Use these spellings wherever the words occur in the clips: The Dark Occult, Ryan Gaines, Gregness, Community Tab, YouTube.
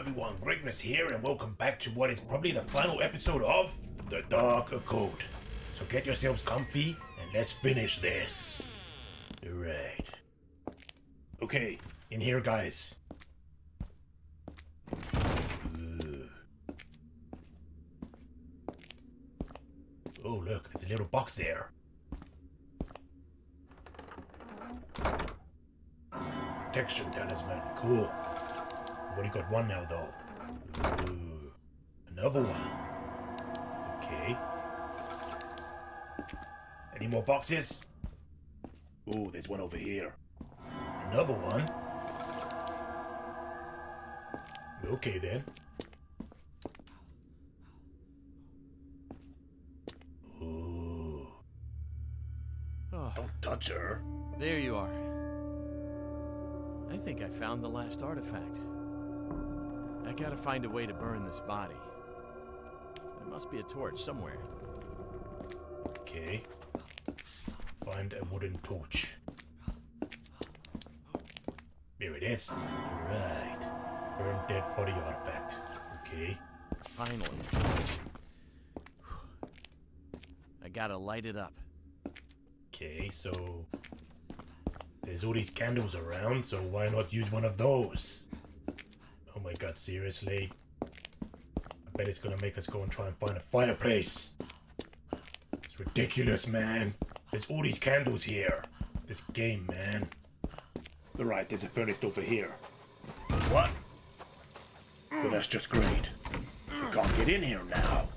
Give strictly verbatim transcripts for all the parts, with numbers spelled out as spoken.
everyone, Gregness here, and welcome back to what is probably the final episode of The Dark Occult. So get yourselves comfy, and let's finish this. Alright. Okay, in here, guys. Ooh. Oh, look, there's a little box there. Protection talisman, cool. I've already got one now, though. Ooh, another one. Okay. Any more boxes? Oh, there's one over here. Another one. Okay, then. Ooh. Oh. Don't touch her. There you are. I think I found the last artifact. I gotta find a way to burn this body. There must be a torch somewhere. Okay. Find a wooden torch. Here it is. Alright. Burn dead body artifact. Okay. Finally, a torch. I gotta light it up. Okay, so there's all these candles around, so why not use one of those? Oh my god, seriously? I bet it's gonna make us go and try and find a fireplace. It's ridiculous, man. There's all these candles here. This game, man. Alright, there's a furnace over here. What? Well, that's just great. I can't get in here now.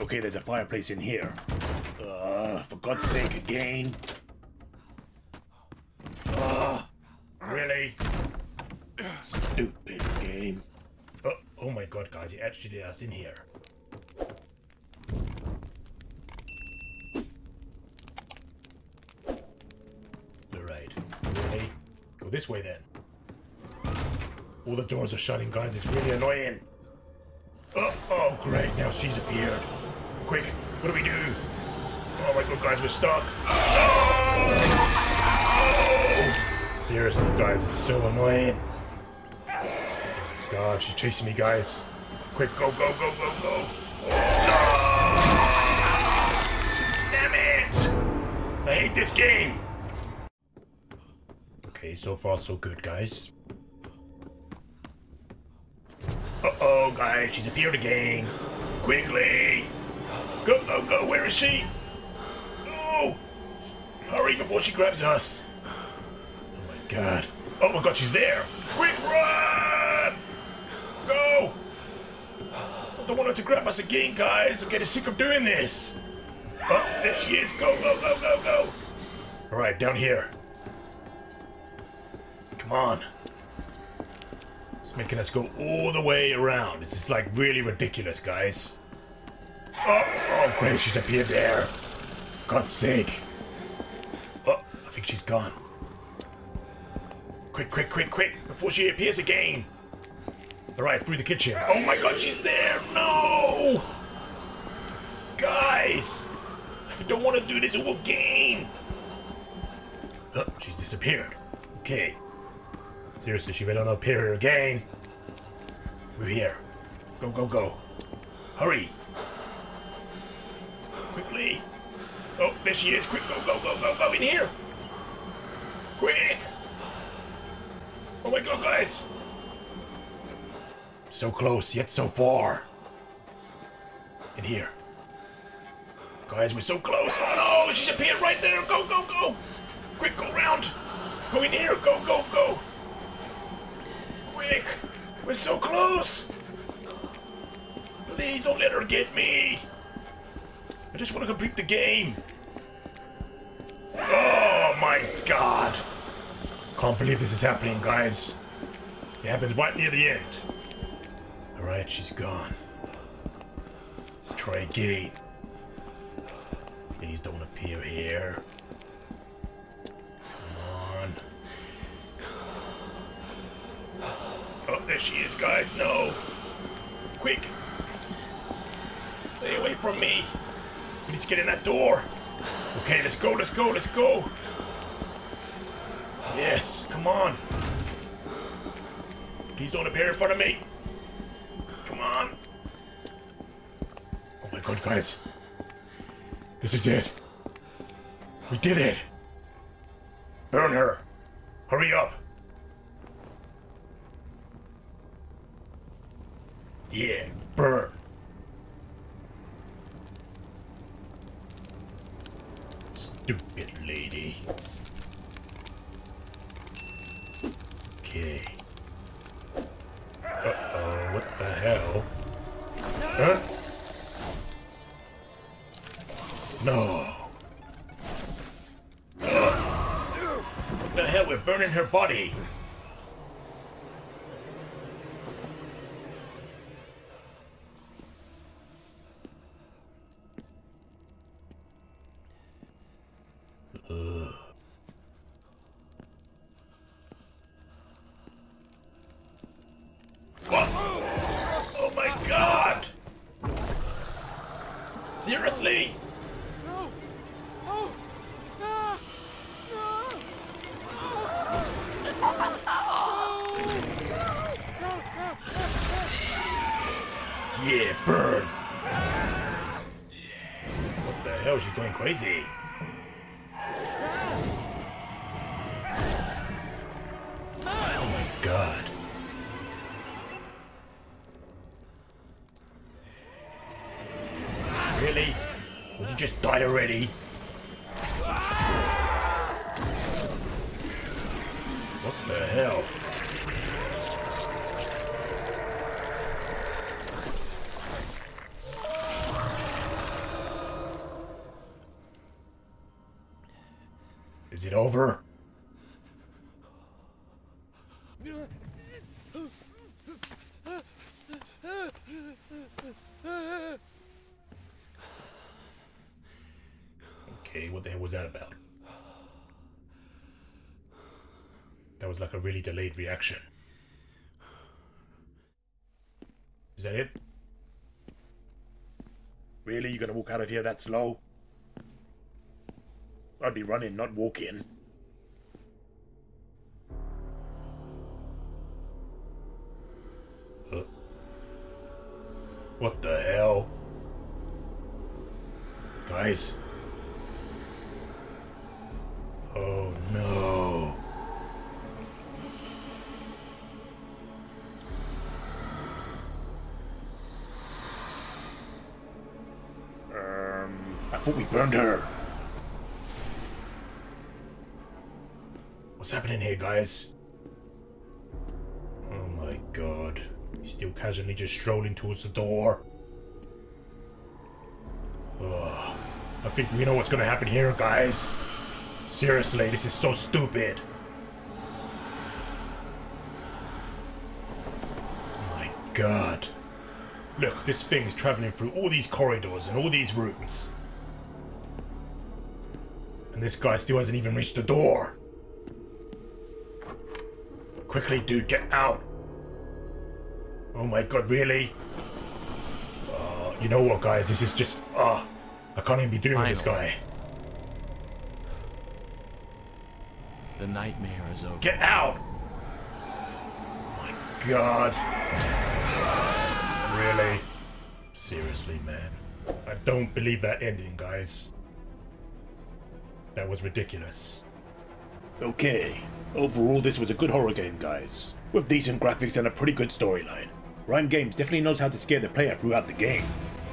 Okay, there's a fireplace in here. Uh, for God's sake, again. Really? Stupid game. Oh, oh my god, guys, it actually let us in here. Alright. Really? Go this way, then. All the doors are shutting, guys. It's really annoying. Oh, oh, great. Now she's appeared. Quick, what do we do? Oh my god, guys, we're stuck. Oh! Seriously, guys, it's so annoying. God, she's chasing me, guys. Quick, go, go, go, go, go. No! Damn it! I hate this game! Okay, so far, so good, guys. Uh-oh, guys, she's appeared again. Quickly! Go, go, go, where is she? Go! Hurry before she grabs us. God. Oh my god, she's there! Quick, run! Go! I don't want her to grab us again, guys. I'm getting sick of doing this. Oh, there she is. Go, go, go, go, go. Alright, down here. Come on. It's making us go all the way around. This is like really ridiculous, guys. Oh, oh great, she's appeared there. For God's sake. Oh, I think she's gone. Quick, quick, quick, quick, before she appears again. Alright, through the kitchen. Oh my god, she's there! No! Guys! I don't want to do this all game! Oh, she's disappeared. Okay. Seriously, she better not appear again. We're here. Go, go, go. Hurry! Quickly! Oh, there she is! Quick, go, go, go, go, go! In here! Quick! Oh my god, guys! So close, yet so far. In here. Guys, we're so close. Oh no, she's appeared right there. Go, go, go! Quick, go round. Go in here. Go, go, go. Quick. We're so close. Please don't let her get me. I just want to complete the game. Oh my god. Can't believe this is happening, guys. It happens right near the end. Alright, she's gone. Let's try again. Please don't appear here. Come on. Oh, there she is, guys. No. Quick. Stay away from me. We need to get in that door. Okay, let's go, let's go, let's go. Yes, come on. Please don't appear in front of me. Come on. Oh my god, guys. This is it. We did it. Burn her. Hurry up. Yeah, burn. Stupid lady. Okay. Uh-oh, what the hell? Huh? No. Uh. What the hell? We're burning her body. Seriously? No. No. No. No. Yeah, burn. What the hell? She's going crazy. Oh my god. Really? Would you just die already? What the hell? Is it over? Okay, what the hell was that about? That was like a really delayed reaction. Is that it? Really? You're gonna walk out of here that slow? I'd be running, not walking. Huh. What the hell? Guys. Oh no. Um, I thought we burned her. What's happening here, guys? Oh my god. He's still casually just strolling towards the door. Oh, I think we know what's gonna happen here, guys. Seriously, this is so stupid. Oh my god. Look, this thing is traveling through all these corridors and all these rooms. And this guy still hasn't even reached the door. Quickly, dude, get out. Oh my god, really? Uh, you know what, guys? This is just... Uh, I can't even be doing with this guy. The nightmare is over. Get out! Oh my god. Really? Seriously, man. I don't believe that ending, guys. That was ridiculous. Okay. Overall, this was a good horror game, guys. With decent graphics and a pretty good storyline. Ryan Gaines definitely knows how to scare the player throughout the game.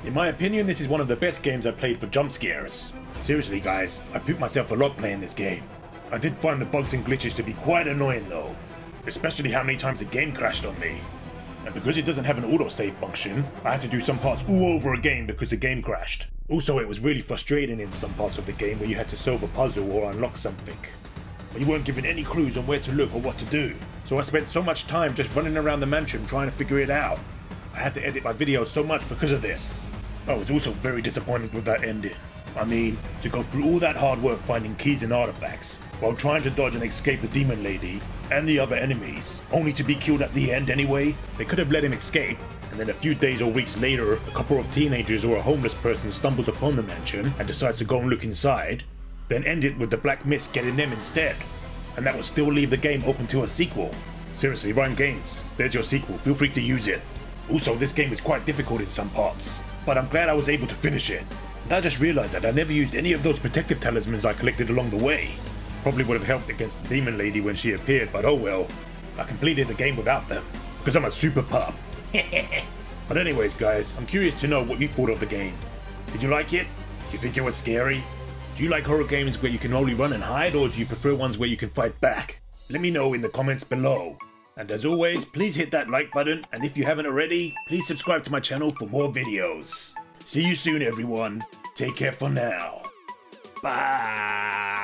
In my opinion, this is one of the best games I've played for jump scares. Seriously, guys. I pooped myself a lot playing this game. I did find the bugs and glitches to be quite annoying though, especially how many times the game crashed on me. And because it doesn't have an autosave function, I had to do some parts all over again because the game crashed. Also, it was really frustrating in some parts of the game where you had to solve a puzzle or unlock something, but you weren't given any clues on where to look or what to do. So I spent so much time just running around the mansion trying to figure it out. I had to edit my video so much because of this. I was also very disappointed with that ending. I mean, to go through all that hard work finding keys and artifacts, while trying to dodge and escape the demon lady and the other enemies, only to be killed at the end anyway. They could have let him escape, and then a few days or weeks later, a couple of teenagers or a homeless person stumbles upon the mansion and decides to go and look inside, then end it with the black mist getting them instead, and that would still leave the game open to a sequel. Seriously, Ryan Gaines, there's your sequel, feel free to use it. Also, this game is quite difficult in some parts, but I'm glad I was able to finish it. And I just realized that I never used any of those protective talismans I collected along the way. Probably would have helped against the demon lady when she appeared, but oh well. I completed the game without them, because I'm a super pup. But anyways guys, I'm curious to know what you thought of the game. Did you like it? Do you think it was scary? Do you like horror games where you can only run and hide, or do you prefer ones where you can fight back? Let me know in the comments below. And as always, please hit that like button, and if you haven't already, please subscribe to my channel for more videos. See you soon everyone, take care for now. Bye!